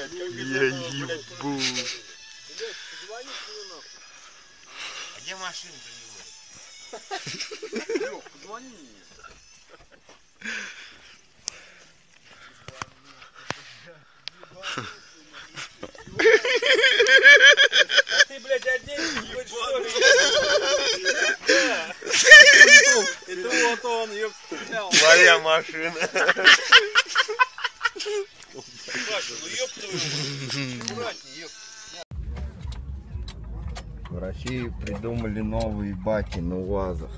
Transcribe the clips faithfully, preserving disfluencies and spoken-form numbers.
блядь, как я ебу. Блядь, позвони мне нахуй. А где машина-то не будет? Лёх, позвони мне. А ты, блядь, оденься, блядь, что ли? Это вот он, её вступлял. Твоя машина. Паша, ну ёб твою, аккуратнее, ёб. В России придумали новые баки на УАЗах.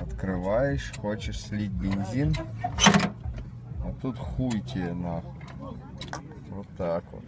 Открываешь, хочешь слить бензин, а тут хуй тебе нахуй. Вот так вот.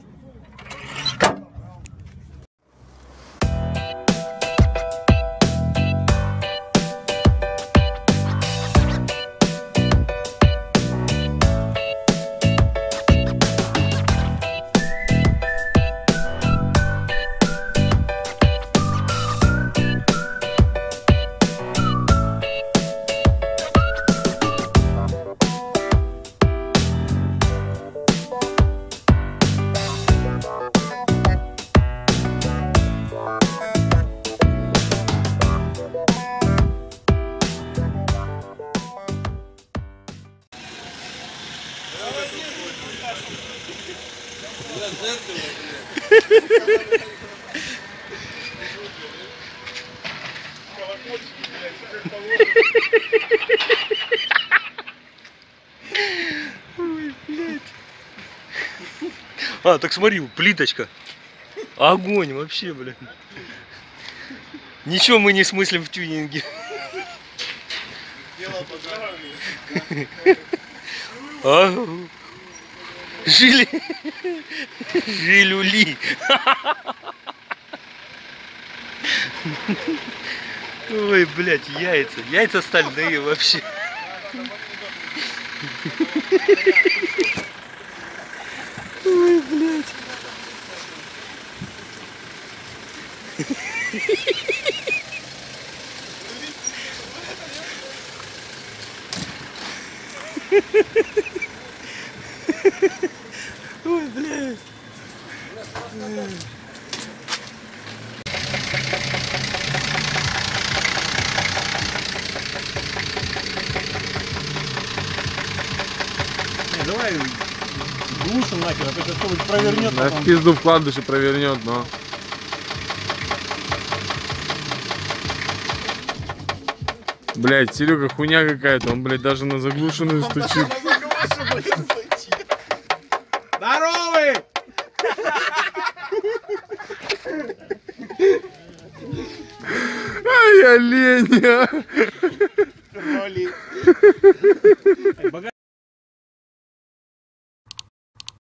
А, так смотри, плиточка. Огонь вообще, блин. Ничего мы не смыслим в тюнинге. Ага. Жили... Жилюли. Ой, блядь, яйца. Яйца стальные вообще. Ой, блядь. Ой, блядь. Не, давай глушим нахер, а то что-нибудь провернет. Да в пизду в вкладыши провернет, но. Блядь, Серега хуйня какая-то, он, блядь, даже на заглушенную стучит. Здоровый! Ай, олень!